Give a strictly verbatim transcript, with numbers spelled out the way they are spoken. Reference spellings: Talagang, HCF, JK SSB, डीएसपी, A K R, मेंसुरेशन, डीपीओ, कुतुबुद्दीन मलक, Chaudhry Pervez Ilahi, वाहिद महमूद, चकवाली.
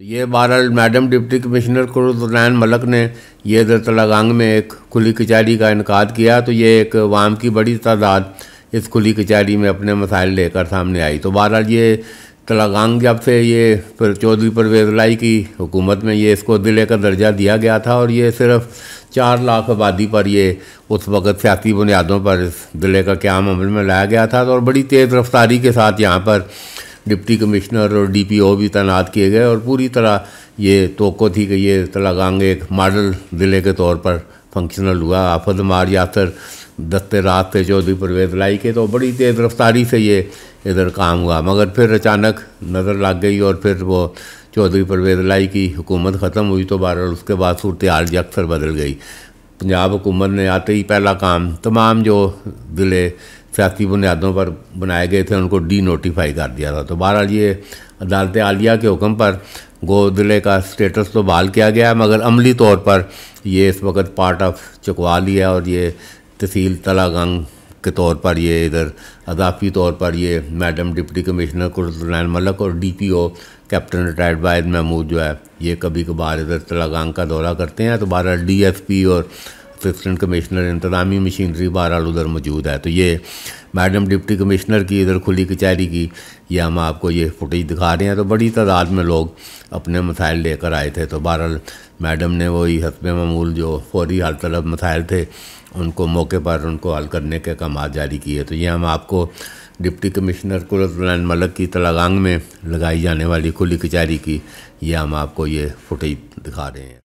तो ये बहरहाल madam deputy commissioner कुतुबुद्दीन मलक ने ये इधर तलागंग में एक खुली कचहरी का इनकाद किया, तो ये एक वाम की बड़ी तादाद इस खुली कचहरी में अपने मसाइल लेकर सामने आई। तो बहरहाल ये तलागंग जब से ये पर चौधरी परवेज़ इलाही की हुकूमत में ये इसको ज़िले का दर्जा दिया गया था, और ये सिर्फ चार लाख आबादी पर ये उस वक़्त सियासी बुनियादों पर इस ज़िले का क़याम अमल में लाया गया था। और बड़ी तेज़ रफ्तारी के साथ यहाँ पर डिप्टी कमिश्नर और डी पी ओ भी तैनात किए गए, और पूरी तरह ये तोक़ो थी कि ये तलागंग एक मॉडल ज़िले के तौर पर फंक्शनल हुआ। आफत मार यासर दस्ते रात थे चौधरी परवेज़ इलाही के, तो बड़ी तेज़ रफ्तारी से ये इधर काम हुआ, मगर फिर अचानक नज़र लग गई और फिर वो चौधरी परवेज़ इलाही की हुकूमत ख़त्म हुई। तो बहरहाल उसके बाद सूरत हाल अक्सर बदल गई। पंजाब हुकूमत ने आते ही पहला काम तमाम जो ज़िले सियासी बुनियादों पर बनाए गए थे उनको डी नोटिफाई कर दिया था। तो बहरहाल ये अदालत आलिया के हुक्म पर गो ज़िले का स्टेटस तो बहाल किया गया, मगर अमली तौर पर ये इस वक्त पार्ट ऑफ चकवाली है, और ये तहसील तलागंग के तौर पर ये इधर अदाफी तौर पर ये madam deputy commissioner कुतुबुद्दीन मलक और डीपीओ captain retired वाहिद महमूद जो है ये कभी कभार इधर तलागंग का दौरा करते हैं। तो बहरहाल डीएसपी और असिस्टेंट कमिश्नर इंतजामी मशीनरी बहरहाल उधर मौजूद है। तो ये मैडम डिप्टी कमिश्नर की इधर खुली कचहरी की ये हम आपको ये फुटेज दिखा रहे हैं। तो बड़ी तादाद में लोग अपने मसाइल लेकर आए थे। तो बहरहाल मैडम ने वही हस्बे मामूल जो फौरी हाल तलब मसाइल थे उनको मौके पर उनको हल करने के काम जारी किए। तो ये हम आपको डिप्टी कमिश्नर कुतुबुद्दीन मलक की तलागंग में लगाई जाने वाली खुली कचहरी की ये हम आपको ये फुटेज दिखा रहे हैं।